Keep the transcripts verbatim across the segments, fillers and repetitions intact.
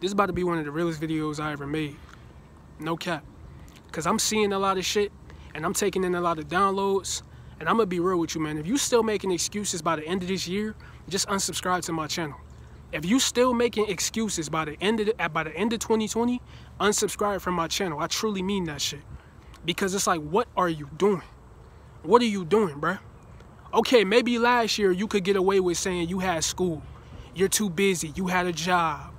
This is about to be one of the realest videos I ever made. No cap. Because I'm seeing a lot of shit, and I'm taking in a lot of downloads. And I'm going to be real with you, man. If you still making excuses by the end of this year, just unsubscribe to my channel. If you still making excuses by the end of the, by the end of twenty twenty, unsubscribe from my channel. I truly mean that shit. Because it's like, what are you doing? What are you doing, bruh? Okay, maybe last year you could get away with saying you had school. You're too busy. You had a job.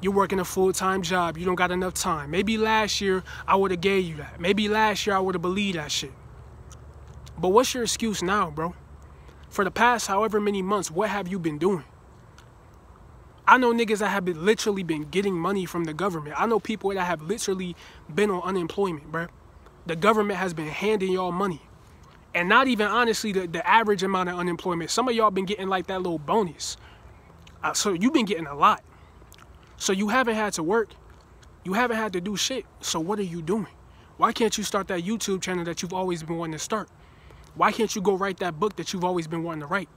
You're working a full-time job. You don't got enough time. Maybe last year I would have gave you that. Maybe last year I would have believed that shit. But what's your excuse now, bro? For the past however many months, what have you been doing? I know niggas that have been literally been getting money from the government. I know people that have literally been on unemployment, bro. The government has been handing y'all money. And not even, honestly, the, the average amount of unemployment. Some of y'all been getting like that little bonus. Uh, so you've been getting a lot. So you haven't had to work. You haven't had to do shit. So what are you doing? Why can't you start that YouTube channel that you've always been wanting to start? Why can't you go write that book that you've always been wanting to write?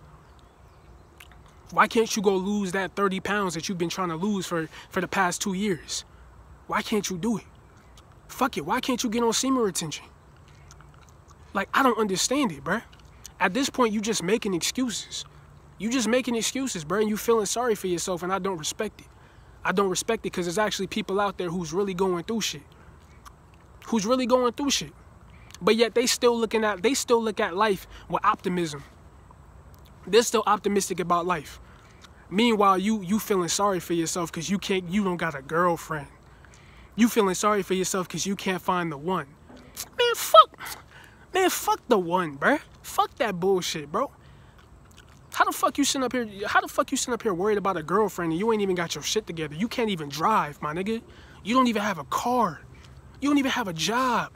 Why can't you go lose that thirty pounds that you've been trying to lose for, for the past two years? Why can't you do it? Fuck it. Why can't you get on semen retention? Like, I don't understand it, bruh. At this point, you just making excuses. You just making excuses, bruh, and you feeling sorry for yourself, and I don't respect it. I don't respect it because there's actually people out there who's really going through shit. Who's really going through shit. But yet they still looking at, they still look at life with optimism. They're still optimistic about life. Meanwhile, you you feeling sorry for yourself because you can't, you don't got a girlfriend. You feeling sorry for yourself because you can't find the one. Man, fuck. Man, fuck the one, bruh. Fuck that bullshit, bro. How the fuck you sitting up here? How the fuck you sitting up here worried about a girlfriend and you ain't even got your shit together? You can't even drive, my nigga. You don't even have a car. You don't even have a job.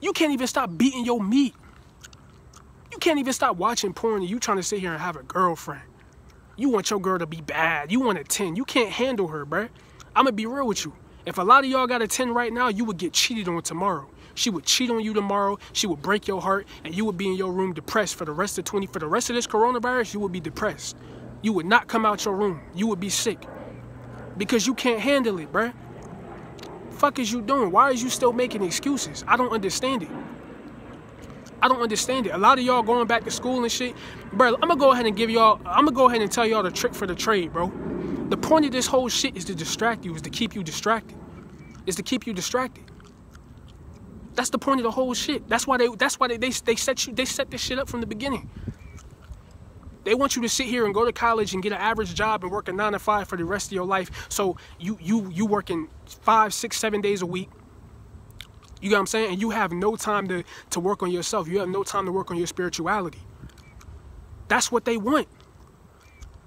You can't even stop beating your meat. You can't even stop watching porn and you trying to sit here and have a girlfriend. You want your girl to be bad. You want a ten. You can't handle her, bruh. I'm gonna be real with you. If a lot of y'all got a ten right now, you would get cheated on tomorrow. She would cheat on you tomorrow. She would break your heart, and you would be in your room depressed for the rest of twenty. For the rest of this coronavirus, you would be depressed. You would not come out your room. You would be sick because you can't handle it, bruh. Fuck is you doing? Why is you still making excuses? I don't understand it. I don't understand it. A lot of y'all going back to school and shit, bruh. I'm gonna go ahead and give y'all. I'm gonna go ahead and tell y'all the trick for the trade, bro. The point of this whole shit is to distract you. Is to keep you distracted. Is to keep you distracted. That's the point of the whole shit. That's why they. That's why they, they. They set you. They set this shit up from the beginning. They want you to sit here and go to college and get an average job and work a nine to five for the rest of your life. So you you you working five, six, seven days a week. You know what I'm saying? And you have no time to to work on yourself. You have no time to work on your spirituality. That's what they want.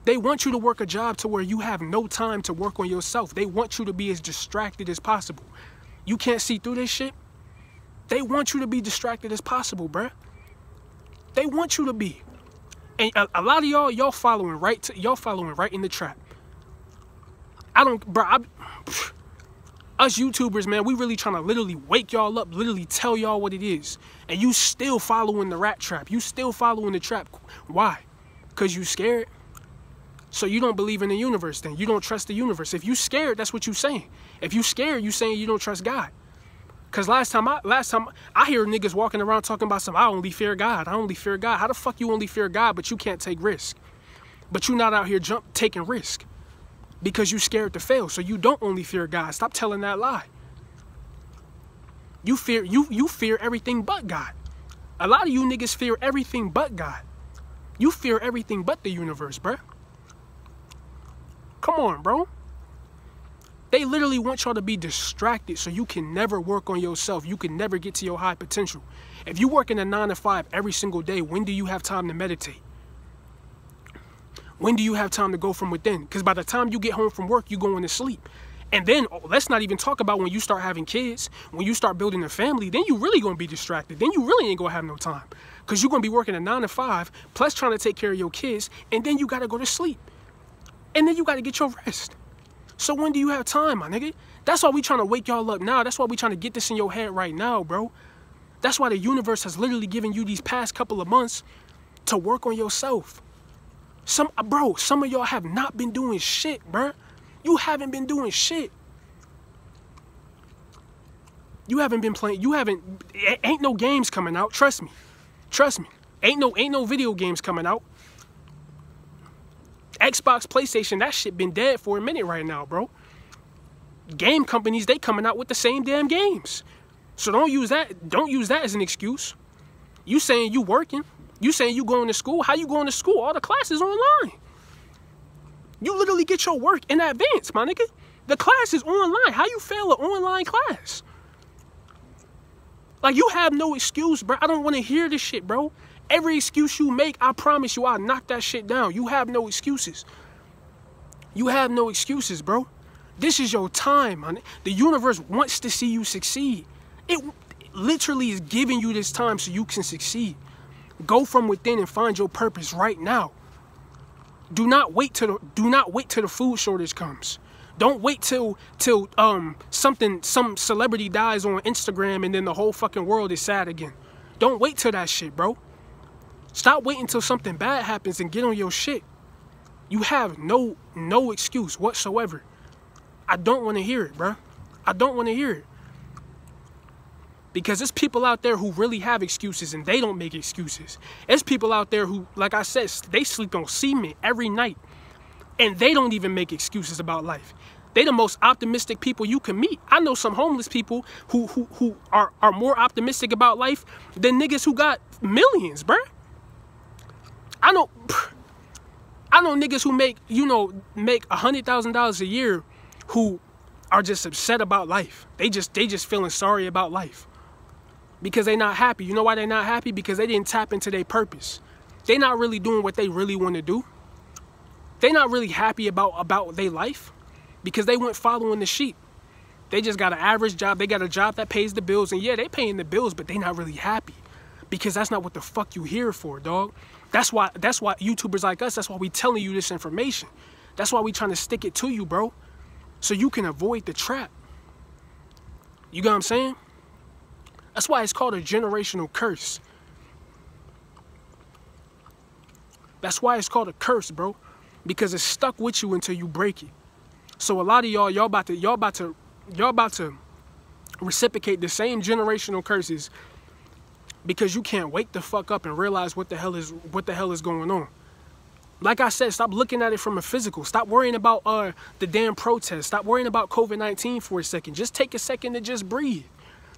They want you to work a job to where you have no time to work on yourself. They want you to be as distracted as possible. You can't see through this shit. They want you to be distracted as possible, bruh. They want you to be. And a, a lot of y'all, y'all following right to, y'all following right in the trap. I don't, bruh, I, us YouTubers, man, we really trying to literally wake y'all up, literally tell y'all what it is. And you still following the rat trap. You still following the trap. Why? Because you scared. So you don't believe in the universe then. You don't trust the universe. If you scared, that's what you saying. If you scared, you saying you don't trust God. Cause last time I last time I hear niggas walking around talking about some, I only fear God. I only fear God. How the fuck you only fear God, but you can't take risk? But you're not out here jump taking risk because you scared to fail. So you don't only fear God. Stop telling that lie. You fear you you fear everything but God. A lot of you niggas fear everything but God. You fear everything but the universe, bruh. Come on, bro. They literally want y'all to be distracted so you can never work on yourself. You can never get to your high potential. If you work in a nine to five every single day, when do you have time to meditate? When do you have time to go from within? Because by the time you get home from work, you're going to sleep. And then, oh, let's not even talk about when you start having kids, when you start building a family, then you really going to be distracted. Then you really ain't going to have no time. Because you're going to be working a nine to five, plus trying to take care of your kids, and then you got to go to sleep. And then you got to get your rest. So when do you have time, my nigga? That's why we trying to wake y'all up now. That's why we trying to get this in your head right now, bro. That's why the universe has literally given you these past couple of months to work on yourself. Some, bro, some of y'all have not been doing shit, bro. You haven't been doing shit. You haven't been playing. You haven't. Ain't no games coming out. Trust me. Trust me. Ain't no. Ain't no video games coming out. Xbox, PlayStation, that shit been dead for a minute right now, bro. Game companies, they coming out with the same damn games. So don't use that. Don't use that as an excuse. You saying you working? You saying you going to school? How you going to school? All the classes online. You literally get your work in advance, my nigga. The class is online. How you fail an online class? Like, you have no excuse, bro. I don't want to hear this shit, bro. Every excuse you make, I promise you, I'll knock that shit down. You have no excuses. You have no excuses, bro. This is your time, man. The universe wants to see you succeed. It literally is giving you this time so you can succeed. Go from within and find your purpose right now. Do not wait till the, do not wait till the food shortage comes. Don't wait till till um something some celebrity dies on Instagram and then the whole fucking world is sad again. Don't wait till that shit, bro. Stop waiting till something bad happens and get on your shit. You have no no excuse whatsoever. I don't want to hear it, bro. I don't want to hear it. Because there's people out there who really have excuses and they don't make excuses. There's people out there who, like I said, they sleep on cement every night. And they don't even make excuses about life. They the most optimistic people you can meet. I know some homeless people who who, who are, are more optimistic about life than niggas who got millions, bruh. I know I know niggas who make, you know, make one hundred thousand dollars a year who are just upset about life. They just they just feeling sorry about life. Because they not happy. You know why they not happy? Because they didn't tap into their purpose. They not really doing what they really want to do. They not really happy about, about their life because they weren't following the sheep. They just got an average job. They got a job that pays the bills. And yeah, they paying the bills, but they not really happy because that's not what the fuck you here for, dog. That's why, that's why YouTubers like us, that's why we telling you this information. That's why we trying to stick it to you, bro. So you can avoid the trap. You got what I'm saying? That's why it's called a generational curse. That's why it's called a curse, bro. Because it's stuck with you until you break it. So a lot of y'all, y'all about to, y'all about to, y'all about to reciprocate the same generational curses because you can't wake the fuck up and realize what the hell is, what the hell is going on. Like I said, stop looking at it from a physical. Stop worrying about uh, the damn protest. Stop worrying about COVID nineteen for a second. Just take a second to just breathe.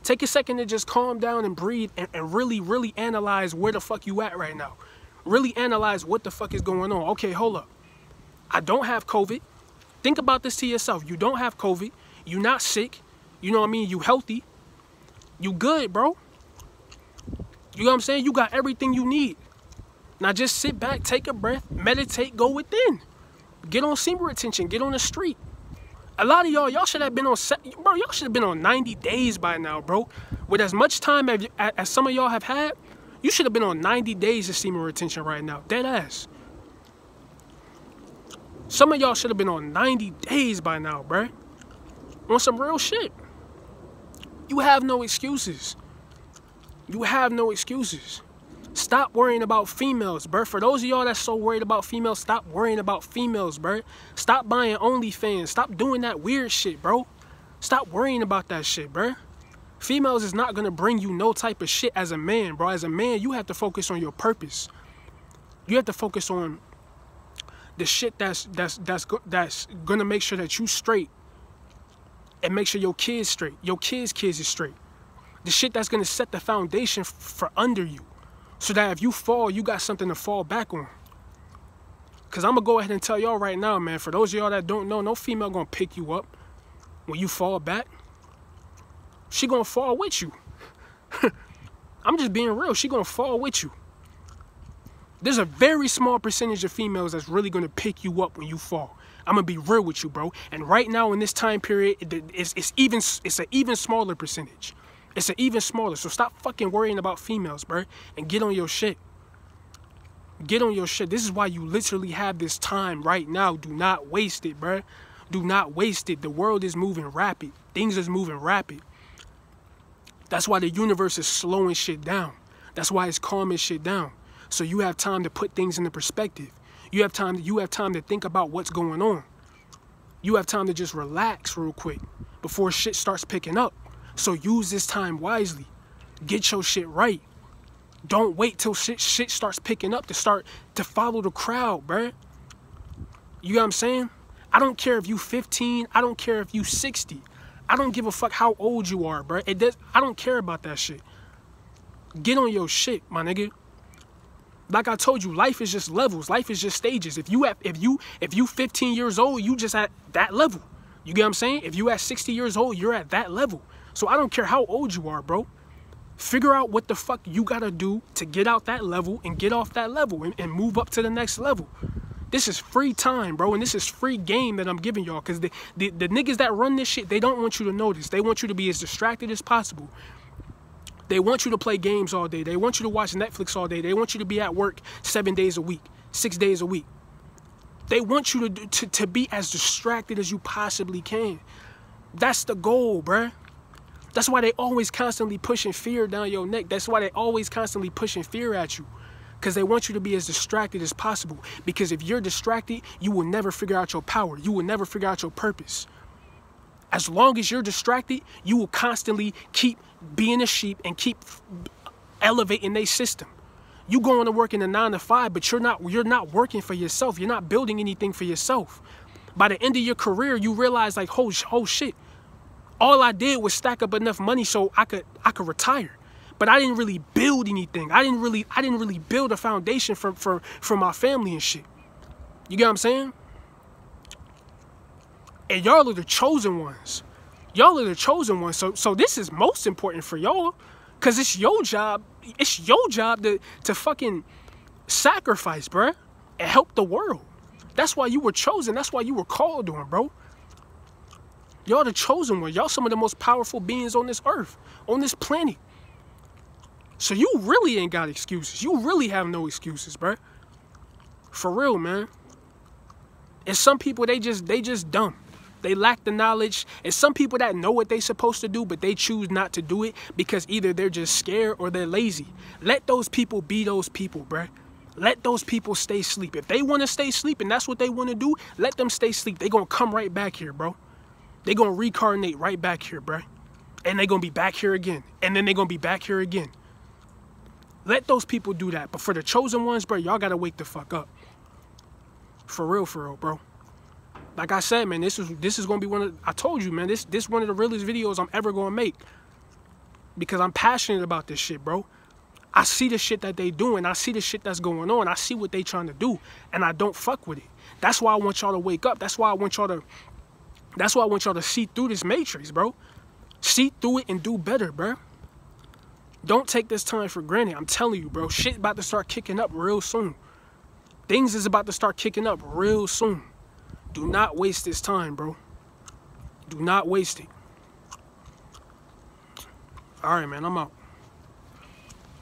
Take a second to just calm down and breathe and, and really, really analyze where the fuck you at right now. Really analyze what the fuck is going on. Okay, hold up. I don't have COVID. Think about this to yourself. You don't have COVID. You're not sick. You know what I mean? You healthy. You good, bro. You know what I'm saying? You got everything you need. Now just sit back, take a breath, meditate, go within. Get on senior retention. Get on the street. A lot of y'all, y'all should have been on, bro, y'all should have been on ninety days by now, bro. With as much time as, as some of y'all have had, you should have been on ninety days of senior retention right now. Dead ass. Some of y'all should have been on ninety days by now, bruh. On some real shit. You have no excuses. You have no excuses. Stop worrying about females, bruh. For those of y'all that's so worried about females, stop worrying about females, bruh. Stop buying OnlyFans. Stop doing that weird shit, bro. Stop worrying about that shit, bruh. Females is not going to bring you no type of shit as a man, bro. As a man, you have to focus on your purpose. You have to focus on the shit that's that's that's that's gonna make sure that you straight and make sure your kids straight, your kids' kids is straight. The shit that's gonna set the foundation for under you, so that if you fall, you got something to fall back on. Cause I'm gonna go ahead and tell y'all right now, man. For those of y'all that don't know, no female gonna pick you up when you fall back. She gonna fall with you. I'm just being real. She gonna fall with you. There's a very small percentage of females that's really going to pick you up when you fall. I'm going to be real with you, bro. And right now in this time period, it's, it's even it's an even smaller percentage. It's an even smaller. So stop fucking worrying about females, bro. And get on your shit. Get on your shit. This is why you literally have this time right now. Do not waste it, bro. Do not waste it. The world is moving rapid. Things is moving rapid. That's why the universe is slowing shit down. That's why it's calming shit down. So you have time to put things into perspective. You have time, you have time to think about what's going on. you have time to just relax real quick before shit starts picking up. So use this time wisely. Get your shit right. Don't wait till shit, shit starts picking up to start to follow the crowd, bruh. You know what I'm saying? I don't care if you fifteen. I don't care if you sixty. I don't give a fuck how old you are, bruh. It does, I don't care about that shit. Get on your shit, my nigga. Like I told you, life is just levels. Life is just stages. If you have, if you if you fifteen years old, you just at that level. You get what I'm saying? If you at sixty years old, you're at that level. So I don't care how old you are, bro. Figure out what the fuck you gotta do to get out that level and get off that level and, and move up to the next level. This is free time, bro, and this is free game that I'm giving y'all, because the, the, the niggas that run this shit, they don't want you to notice. They want you to be as distracted as possible. They want you to play games all day. They want you to watch Netflix all day. They want you to be at work seven days a week, six days a week. They want you to, to, to be as distracted as you possibly can. That's the goal, bruh. That's why they always constantly pushing fear down your neck. That's why they always constantly pushing fear at you. Because they want you to be as distracted as possible. Because if you're distracted, you will never figure out your power. You will never figure out your purpose. As long as you're distracted, you will constantly keep being a sheep and keep elevating their system. You going to work in a nine to five, but you're not, you're not working for yourself. You're not building anything for yourself. By the end of your career, you realize like, oh, oh shit, all I did was stack up enough money so I could, I could retire. But I didn't really build anything. I didn't really, I didn't really build a foundation for, for, for my family and shit. You get what I'm saying? And y'all are the chosen ones. Y'all are the chosen ones. So, so this is most important for y'all, because it's your job. It's your job to, to fucking sacrifice, bruh, and help the world. That's why you were chosen. That's why you were called on, bro. Y'all the chosen one. Y'all some of the most powerful beings on this earth, on this planet. So you really ain't got excuses. You really have no excuses, bruh. For real, man. And some people, they just, they just dumb. They lack the knowledge. And some people that know what they supposed to do, but they choose not to do it because either they're just scared or they're lazy. Let those people be those people, bruh. Let those people stay asleep. If they want to stay asleep and that's what they want to do, let them stay asleep. They gonna come right back here, bro. They gonna reincarnate right back here, bruh. And they gonna be back here again. And then they gonna be back here again. Let those people do that. But for the chosen ones, bro, y'all gotta wake the fuck up. For real, for real, bro. Like I said, man, this is this is gonna be one of, I told you, man, this this one of the realest videos I'm ever gonna make. Because I'm passionate about this shit, bro. I see the shit that they doing. I see the shit that's going on. I see what they trying to do. And I don't fuck with it. That's why I want y'all to wake up. That's why I want y'all to that's why I want y'all to see through this matrix, bro. See through it and do better, bro. Don't take this time for granted. I'm telling you, bro. Shit about to start kicking up real soon. Things is about to start kicking up real soon. Do not waste this time, bro. Do not waste it. All right, man. I'm out.